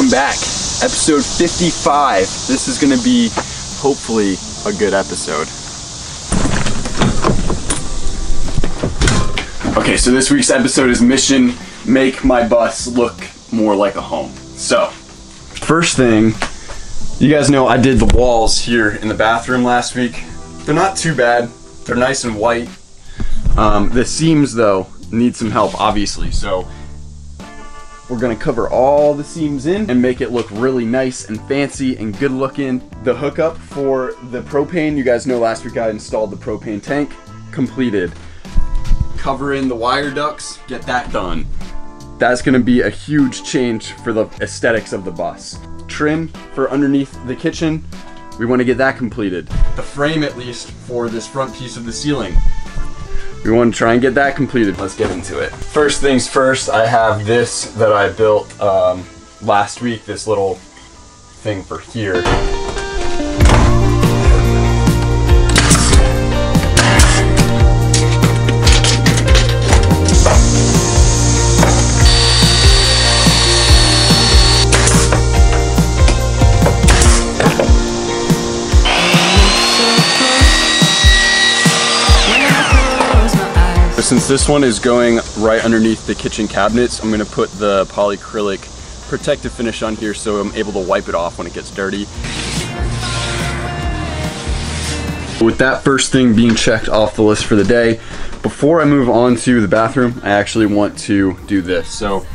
Welcome back, episode 55. This is gonna be hopefully a good episode. Okay, so this week's episode is Mission: Make My Bus Look More Like a Home. So, first thing, you guys know I did the walls here in the bathroom last week. They're not too bad. They're nice and white. The seams though need some help, obviously. So we're gonna cover all the seams in and make it look really nice and fancy and good looking. The hookup for the propane, you guys know last week I installed the propane tank, completed. Cover in the wire ducts, get that done. That's gonna be a huge change for the aesthetics of the bus. Trim for underneath the kitchen, we wanna get that completed. The frame, at least, for this front piece of the ceiling. We want to try and get that completed. Let's get into it. First things first, I have this that I built last week, this little thing for here. Since this one is going right underneath the kitchen cabinets, I'm gonna put the polyacrylic protective finish on here so I'm able to wipe it off when it gets dirty. With that first thing being checked off the list for the day, before I move on to the bathroom, I actually want to do this. So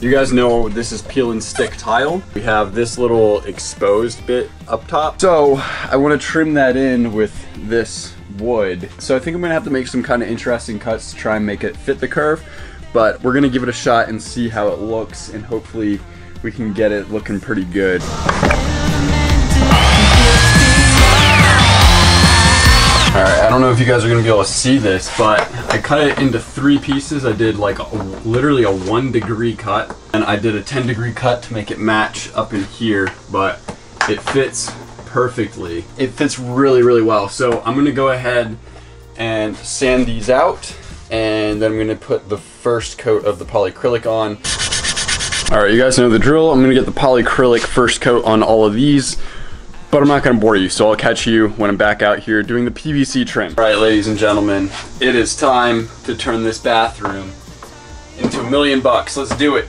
you guys know this is peel and stick tile. We have this little exposed bit up top. So I wanna trim that in with this wood. So I think I'm gonna have to make some kind of interesting cuts to try and make it fit the curve, but we're gonna give it a shot and see how it looks, and hopefully we can get it looking pretty good. All right, I don't know if you guys are gonna be able to see this, but I cut it into three pieces. I did like literally a 1 degree cut, and I did a 10 degree cut to make it match up in here, but it fits perfectly. It fits really, really well. So I'm gonna go ahead and sand these out, and then I'm gonna put the first coat of the polyacrylic on. All right, you guys know the drill. I'm gonna get the polyacrylic first coat on all of these, but I'm not gonna bore you, so I'll catch you when I'm back out here doing the PVC trim. All right, ladies and gentlemen, it is time to turn this bathroom into $1 million bucks. Let's do it.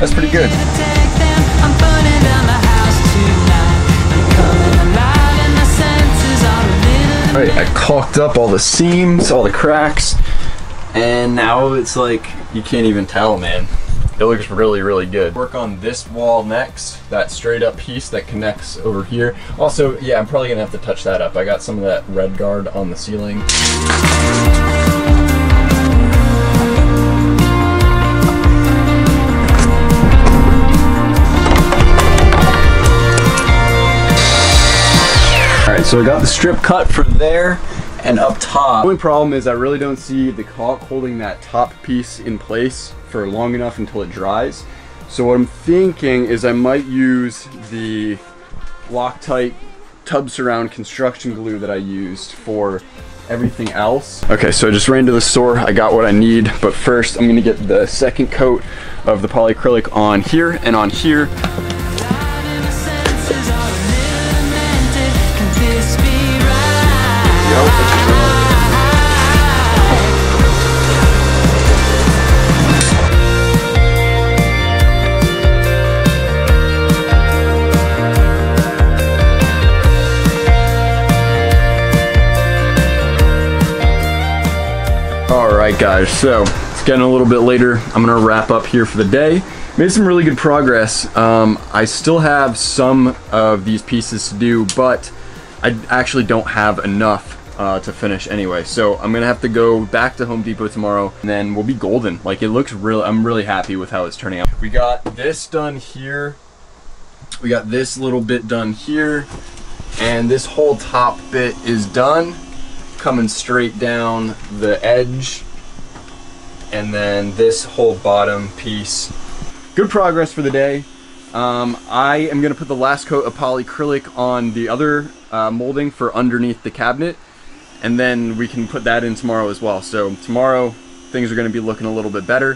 That's pretty good. Alright, I caulked up all the seams, all the cracks, and now it's like, you can't even tell, man. It looks really, really good. Work on this wall next, that straight up piece that connects over here. Also, yeah, I'm probably gonna have to touch that up. I got some of that red guard on the ceiling. So I got the strip cut from there and up top. The only problem is I really don't see the caulk holding that top piece in place for long enough until it dries. So what I'm thinking is I might use the Loctite tub surround construction glue that I used for everything else. Okay, so I just ran to the store, I got what I need, but first I'm gonna get the second coat of the polyacrylic on here and on here. Alright guys, so it's getting a little bit later. I'm gonna wrap up here for the day. Made some really good progress. I still have some of these pieces to do, but I actually don't have enough to finish anyway. So I'm gonna have to go back to Home Depot tomorrow, and then we'll be golden. Like, it looks real. I'm really happy with how it's turning out. We got this done here. We got this little bit done here, and this whole top bit is done, coming straight down the edge and then this whole bottom piece. Good progress for the day. I am going to put the last coat of polyacrylic on the other molding for underneath the cabinet, and then we can put that in tomorrow as well. So tomorrow things are going to be looking a little bit better.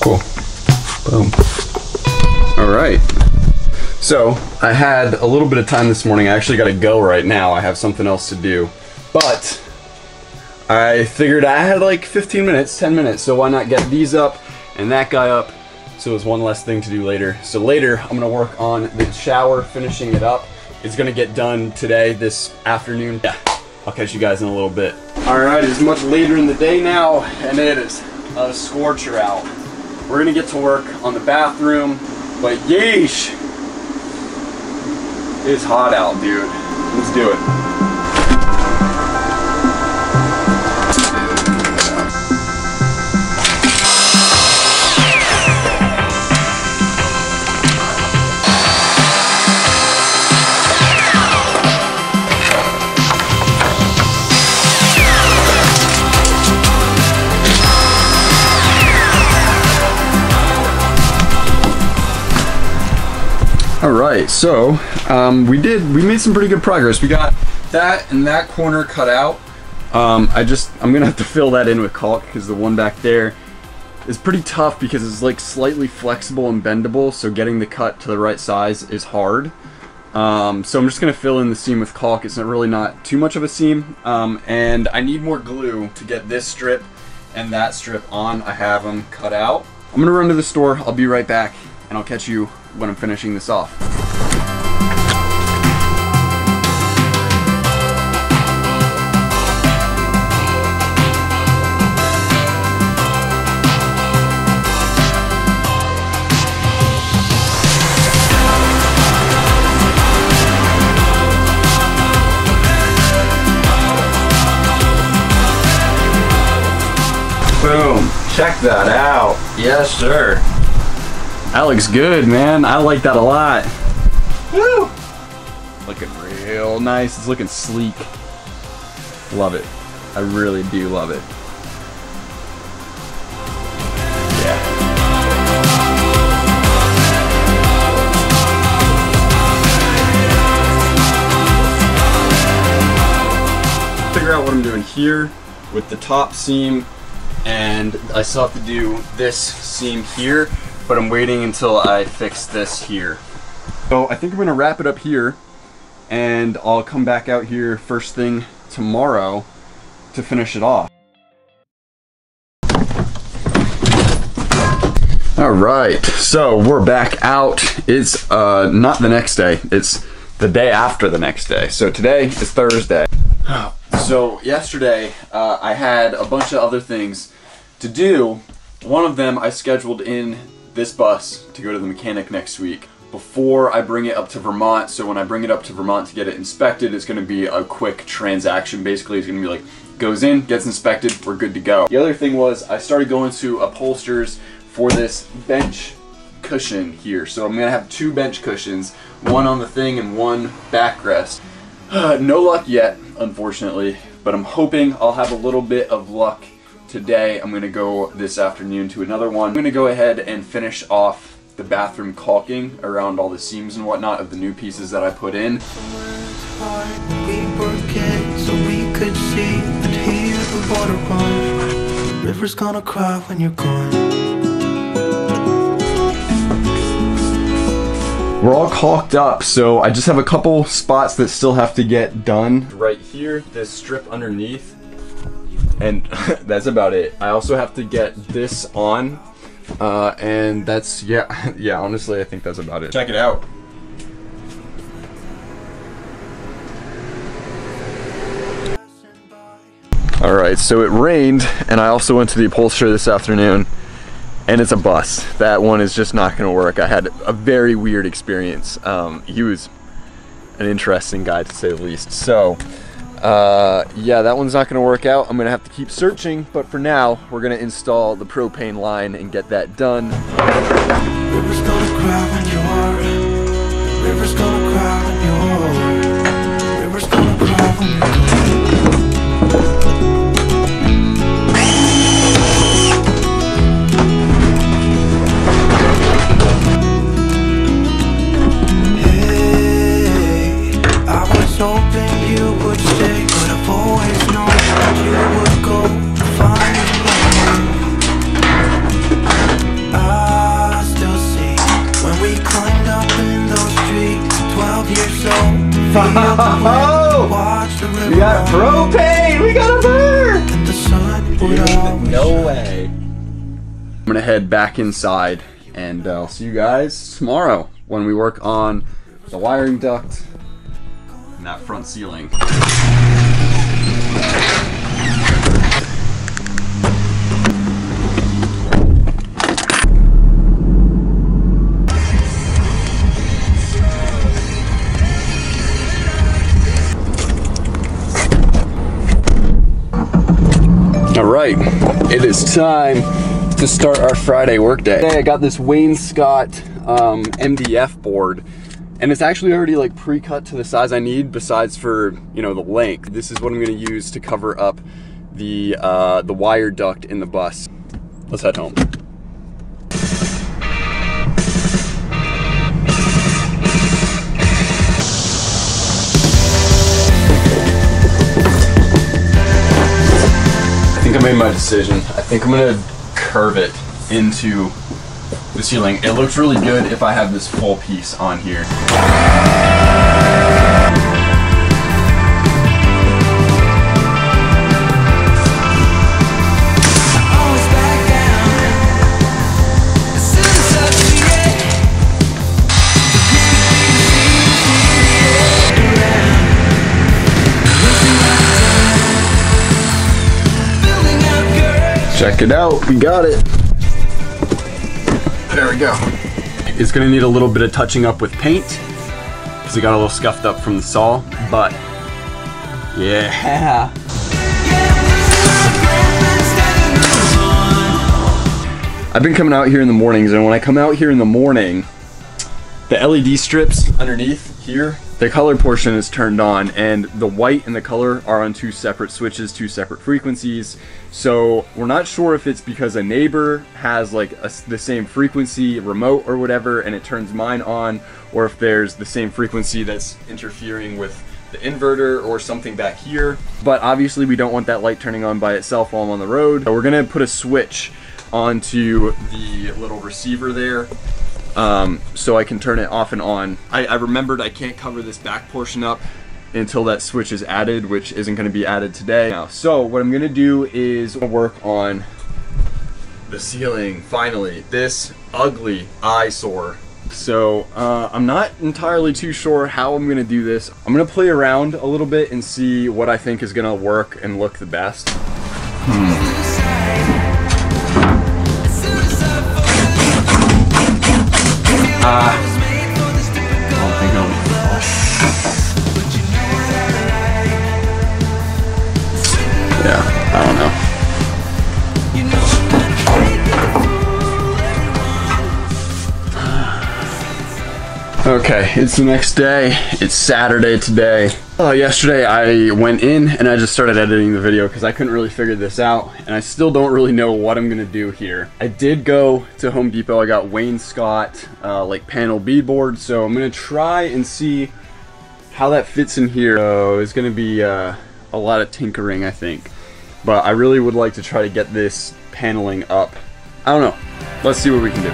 Cool. Boom. All right. So I had a little bit of time this morning. I actually got to go right now. I have something else to do, but I figured I had like 15 minutes, 10 minutes. So why not get these up and that guy up? So it's one less thing to do later. So later I'm going to work on the shower, finishing it up. It's going to get done today, this afternoon. Yeah. I'll catch you guys in a little bit. All right. It's much later in the day now, and it is a scorcher out. We're gonna get to work on the bathroom, but yeesh, it's hot out, dude. Let's do it. All right, so we made some pretty good progress. We got that and that corner cut out. I'm gonna have to fill that in with caulk because the one back there is pretty tough because it's like slightly flexible and bendable, so getting the cut to the right size is hard. So I'm just gonna fill in the seam with caulk. It's really not too much of a seam. And I need more glue to get this strip and that strip on. I have them cut out. I'm gonna run to the store, I'll be right back, and I'll catch you when I'm finishing this off. Boom, check that out. Yes, sir. That looks good, man. I like that a lot. Woo! Looking real nice. It's looking sleek. Love it. I really do love it. Yeah. Figure out what I'm doing here with the top seam, and I still have to do this seam here, but I'm waiting until I fix this here. So I think I'm gonna wrap it up here, and I'll come back out here first thing tomorrow to finish it off. All right, so we're back out. It's not the next day, it's the day after the next day. So today is Thursday. So yesterday I had a bunch of other things to do. One of them, I scheduled in this bus to go to the mechanic next week before I bring it up to Vermont. So when I bring it up to Vermont to get it inspected, it's gonna be a quick transaction. Basically, it's gonna be like, goes in, gets inspected, we're good to go. The other thing was I started going to upholsters for this bench cushion here. So I'm gonna have two bench cushions, one on the thing and one backrest. No luck yet, unfortunately, but I'm hoping I'll have a little bit of luck today. I'm gonna go this afternoon to another one. I'm gonna go ahead and finish off the bathroom caulking around all the seams and whatnot of the new pieces that I put in. River's gonna cry when you're gone. We're all caulked up, so I just have a couple spots that still have to get done. Right here, this strip underneath, and that's about it. I also have to get this on, and that's, yeah, honestly, I think that's about it. Check it out. All right, so it rained, and I also went to the upholsterer this afternoon, and it's a bus. That one is just not gonna work. I had a very weird experience. He was an interesting guy, to say the least. So Yeah, that one's not going to work out. I'm going to have to keep searching, but for now, we're going to install the propane line and get that done. River's gonna cry when you are. River's gonna cry when you are. River's gonna cry when you are. Hey, I was hoping you would stay, but I've always known that you would go to find me. I still see when we climbed up in those streets, 12 years old. Oh, watch the river. We got propane. We got a burn. And the sun would no way. I'm gonna head back inside, and I'll see you guys tomorrow when we work on the wiring duct. That front ceiling. All right, it is time to start our Friday workday. Today I got this Wainscot MDF board. And it's actually already like pre-cut to the size I need, besides for, you know, the length. This is what I'm going to use to cover up the wire duct in the bus. Let's head home. I think I made my decision. I think I'm going to curve it into the ceiling. It looks really good if I have this full piece on here. Check it out, we got it. There we go. It's gonna need a little bit of touching up with paint because it got a little scuffed up from the saw, but yeah. I've been coming out here in the mornings, and when I come out here in the morning, the LED strips underneath here, the color portion is turned on, and the white and the color are on two separate switches, two separate frequencies. So we're not sure if it's because a neighbor has like the same frequency remote or whatever, and it turns mine on, or if there's the same frequency that's interfering with the inverter or something back here. But obviously we don't want that light turning on by itself while I'm on the road. So we're gonna put a switch onto the little receiver there. So I can turn it off and on. I remembered I can't cover this back portion up until that switch is added, which isn't going to be added today. Now, so what I'm going to do is work on the ceiling, finally. This ugly eyesore. So I'm not entirely too sure how I'm going to do this. I'm going to play around a little bit and see what I think is going to work and look the best. I don't know. Okay, it's the next day. It's Saturday today. Yesterday I went in and I just started editing the video because I couldn't really figure this out, and I still don't really know what I'm gonna do here. I did go to Home Depot. I got Wainscot like panel beadboard, so I'm gonna try and see how that fits in here. So it's gonna be a lot of tinkering, I think. But I really would like to try to get this paneling up. I don't know. Let's see what we can do.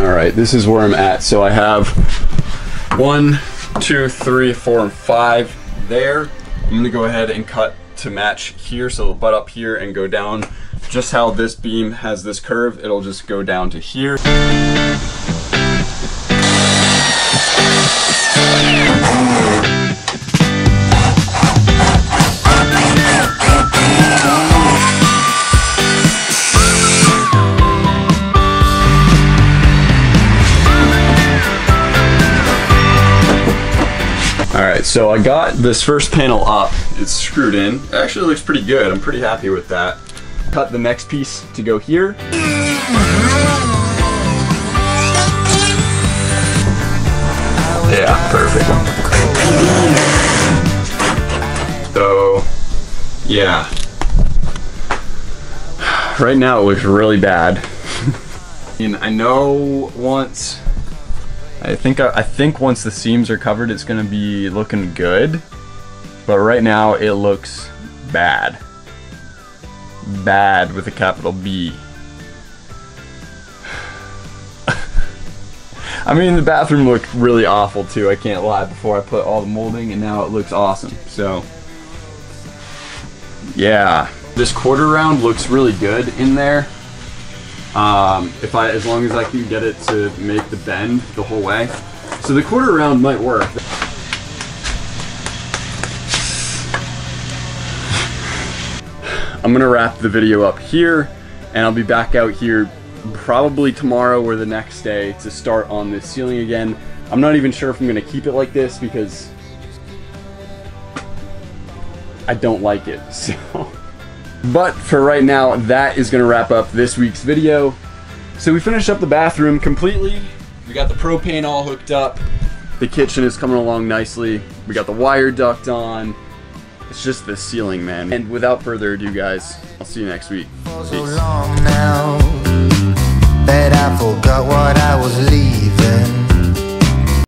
All right, this is where I'm at. So I have 1, 2, 3, 4, and 5 there. I'm gonna go ahead and cut to match here, so it'll butt up here and go down. Just how this beam has this curve, it'll just go down to here. Alright, so I got this first panel up. It's screwed in. It actually looks pretty good. I'm pretty happy with that. Cut the next piece to go here. Yeah, perfect. So, yeah. Right now it looks really bad. And I know once... I think once the seams are covered, it's gonna be looking good, but right now it looks bad. Bad with a capital B. I mean, the bathroom looked really awful too, I can't lie, before I put all the molding, and now it looks awesome, so. Yeah. This quarter round looks really good in there. As long as I can get it to make the bend the whole way. So the quarter round might work. I'm gonna wrap the video up here, and I'll be back out here probably tomorrow or the next day to start on this ceiling again. I'm not even sure if I'm gonna keep it like this because I don't like it, so. But for right now, that is gonna wrap up this week's video. So we finished up the bathroom completely. We got the propane all hooked up. The kitchen is coming along nicely. We got the wire duct on. It's just the ceiling, man. And without further ado, guys, I'll see you next week. Peace. So long now that I forgot what I was leaving.